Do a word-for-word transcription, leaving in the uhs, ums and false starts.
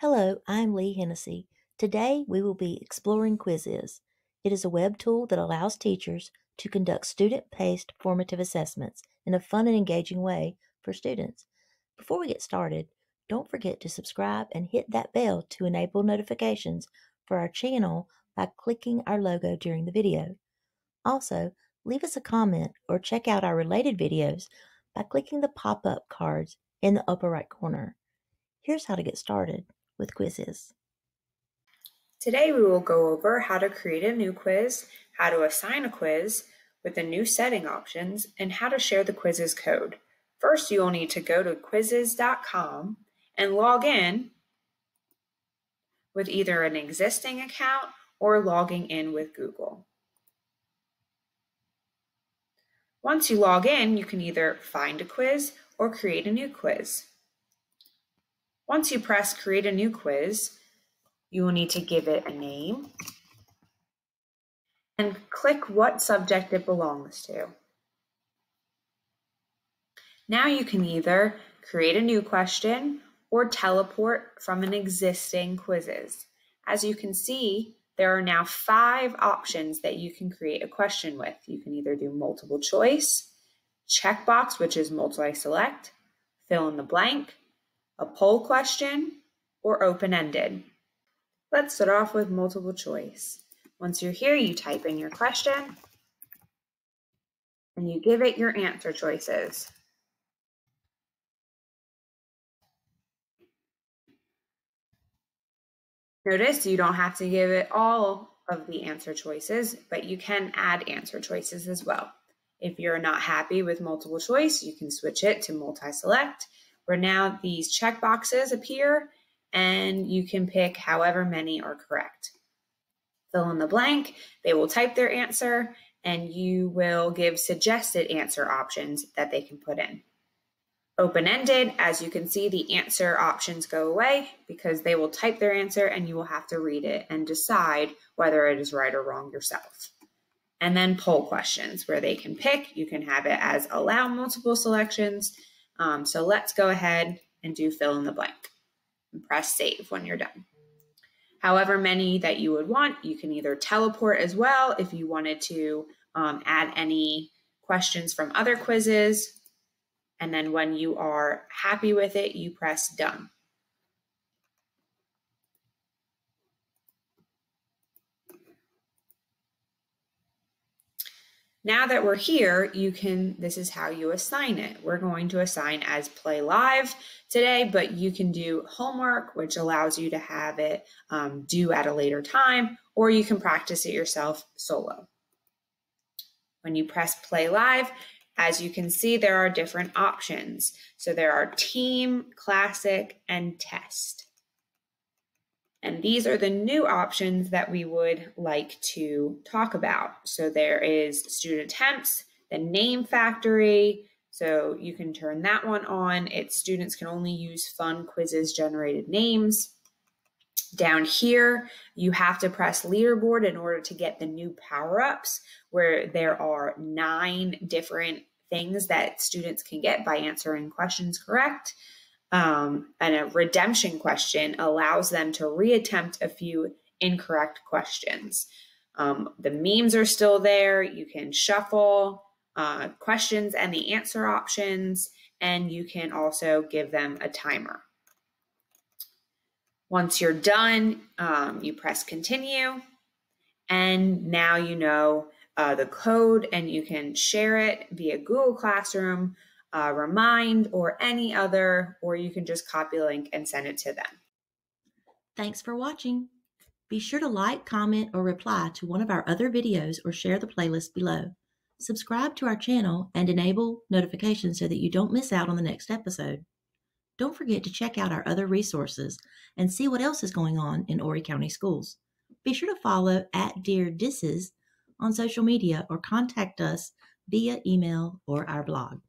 Hello, I'm Leigh Hennessy. Today we will be exploring Quizizz. It is a web tool that allows teachers to conduct student-paced formative assessments in a fun and engaging way for students. Before we get started, don't forget to subscribe and hit that bell to enable notifications for our channel by clicking our logo during the video. Also, leave us a comment or check out our related videos by clicking the pop-up cards in the upper right corner. Here's how to get started with Quizizz. Today we will go over how to create a new quiz, how to assign a quiz with the new setting options, and how to share the Quizizz code. First, you will need to go to Quizizz dot com and log in with either an existing account or logging in with Google. Once you log in, you can either find a quiz or create a new quiz. Once you press create a new quiz, you will need to give it a name and click what subject it belongs to. Now you can either create a new question or teleport from an existing Quizizz. As you can see, there are now five options that you can create a question with. You can either do multiple choice, checkbox, which is multi-select, fill in the blank, a poll question, or open-ended. Let's start off with multiple choice. Once you're here, you type in your question and you give it your answer choices. Notice you don't have to give it all of the answer choices, but you can add answer choices as well. If you're not happy with multiple choice, you can switch it to multi-select, where now these checkboxes appear and you can pick however many are correct. Fill in the blank, they will type their answer, and you will give suggested answer options that they can put in. Open-ended, as you can see, the answer options go away because they will type their answer and you will have to read it and decide whether it is right or wrong yourself. And then poll questions, where they can pick. You can have it as allow multiple selections. Um, so let's go ahead and do fill in the blank. And press save when you're done. However many that you would want, you can either teleport as well if you wanted to um, add any questions from other quizzes, and then when you are happy with it, you press done. Now that we're here, you can, this is how you assign it. We're going to assign as play live today, but you can do homework, which allows you to have it um, due at a later time, or you can practice it yourself solo. When you press play live, as you can see, there are different options. So there are team, classic, and test. And these are the new options that we would like to talk about. So there is student attempts, the name factory. So you can turn that one on. It's students can only use fun quizzes generated names. Down here, you have to press leaderboard in order to get the new power-ups, where there are nine different things that students can get by answering questions correct. Um, and a redemption question allows them to reattempt a few incorrect questions. Um, the memes are still there. You can shuffle uh, questions and the answer options, and you can also give them a timer. Once you're done, um, you press continue, and now you know uh, the code, and you can share it via Google Classroom, uh, Remind, or any other, or you can just copy link and send it to them. Thanks for watching. Be sure to like, comment, or reply to one of our other videos or share the playlist below. Subscribe to our channel and enable notifications so that you don't miss out on the next episode. Don't forget to check out our other resources and see what else is going on in Horry County Schools. Be sure to follow at Dear DISes on social media or contact us via email or our blog.